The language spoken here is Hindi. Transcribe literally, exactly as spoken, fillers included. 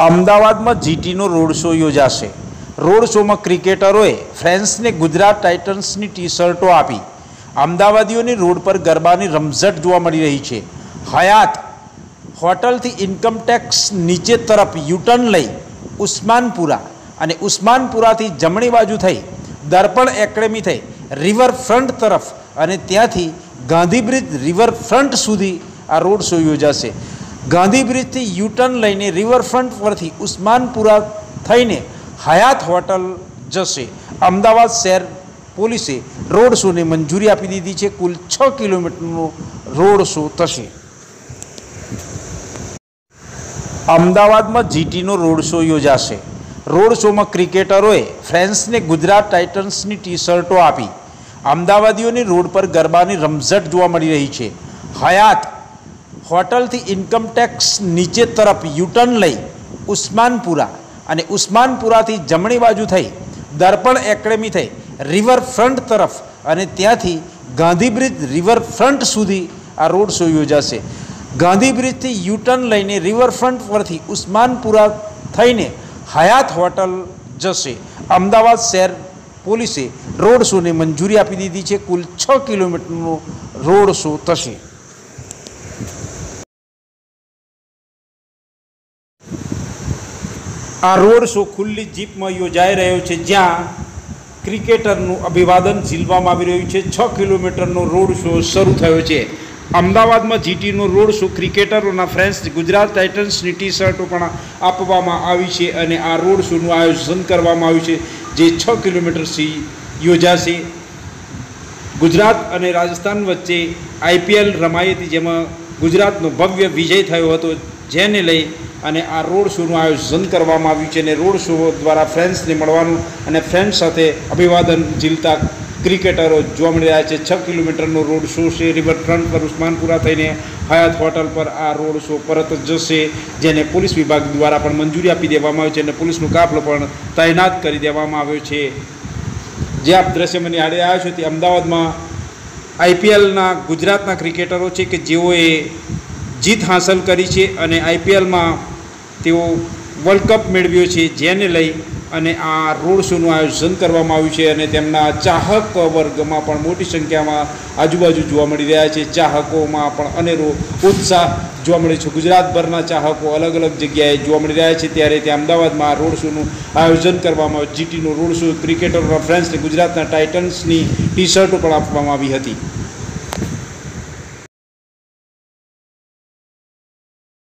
अमदावाद में जीटी नो रोड शो योजाशे। रोड शो में क्रिकेटरों फ्रेंड्स ने गुजरात टाइटन्स की टी शर्टों आपी। अमदावादियों ने रोड पर गरबा की रमझट जोवा मळी रही है। हयात होटल थी इनकम टैक्स नीचे तरफ यूटर्न लई उस्मानपुरा अने उस्मानपुरा थी जमणी बाजू थई दर्पण एकेडमी थई रिवरफ्रंट तरफ अने त्यांथी गांधी ब्रिज रिवरफ्रंट सुधी आ रोड शो योजाशे। गांधी ब्रिज थी यूटर्न लईने रिवरफ्रंट परथी उस्मानपुरा थईने हयात होटल जशे। अमदावाद शहर पोलीसे रोड शो ने मंजूरी आपी दीधी छे। कुल छ किलोमीटरनो रोड शो थशे। अमदावाद में जीटी नो रोड शो योजाशे। रोड शो में क्रिकेटरों फ्रेंड्स ने गुजरात टाइटन्स की टी शर्टों आपी। अमदावादियों ने रोड पर गरबा की रमझट जोवा मळी रही है। हयात होटल थी इनकम टैक्स नीचे तरफ यूटर्न लई उस्मानपुरा अने उस्मानपुरा थी जमणी बाजू थई दर्पण एकेडमी थई रिवरफ्रंट तरफ अने त्यांथी गांधी ब्रिज रिवरफ्रंट सुधी आ रोड शो योजाशे। गांधी ब्रिज थी यूटर्न लईने रिवरफ्रंट परथी उस्मानपुरा थईने हयात होटल जशे। अमदावाद शहर पोलीसे रोड शो ने मंजूरी आपी दीधी है। कुल छ किलोमीटरनो रोड शो थशे। आ रोड शो खुल्ली जीप में योजाई रह्यो छे, ज्यां क्रिकेटरनु अभिवादन झीलवामां आवी रह्युं छे। छ किलोमीटरनो रोड शो शरू थयो छे। अमदावाद में जीटी नो रोड शो क्रिकेटरों फ्रेंड्स गुजरात टाइटन्स की टी शर्टों आपवामां आवी छे अने आ रोड शोनु आयोजन करवामां आव्युं छे, जे छ किलोमीटर थी योजाशे। गुजरात अने राजस्थान वच्चे आईपीएल रमाई हती, जेमां गुजरातनो भव्य विजय थयो हतो, जेने लई अने आ रोड शोनु आयोजन करवामां आव्युं छे। रोड शो द्वारा फ्रेंड्स ने मळवानुं अने फ्रेंड्स साथे अभिवादन झीलता क्रिकेटरों जोवा मळी रह्या छे। छ किलोमीटरनो रोड शो से रिवरफ्रंट पर उस्मानपुरा थईने हयात होटल पर आ रोड शो परत जशे, जेने पुलिस विभाग द्वारा पण मंजूरी आपी देवामां आवी छे अने पुलिसनो काफलो पण तैनात करी देवामां आव्यो छे। जे आप दृश्य में निहाळी रह्या छो ते अमदावादमां आईपीएलना गुजरातना क्रिकेटरो छे के जेओए जीत हासिल करी छे अने आईपीएलमां तेओ वर्ल्ड कप मेळव्यो छे, जेने लई अने आ रोड शोनु आयोजन करवामां आव्युं छे अने तेमना चाहक वर्ग में पण मोटी संख्या में आजूबाजू जोवा मळी रह्या छे। चाहकों में पण अनेरो उत्साह जोवा मळे छे। गुजरातभरना चाहकों अलग अलग जग्याए जोवा मळी रह्या छे, त्यारे ते अमदावादमां आ रोड शोनु आयोजन करवामां आव्युं। जीटीनो रोड शो क्रिकेटरोना फ्रेंड्सने गुजरातना टाइटन्सनी टी शर्टो पण आपवामां आवी हती।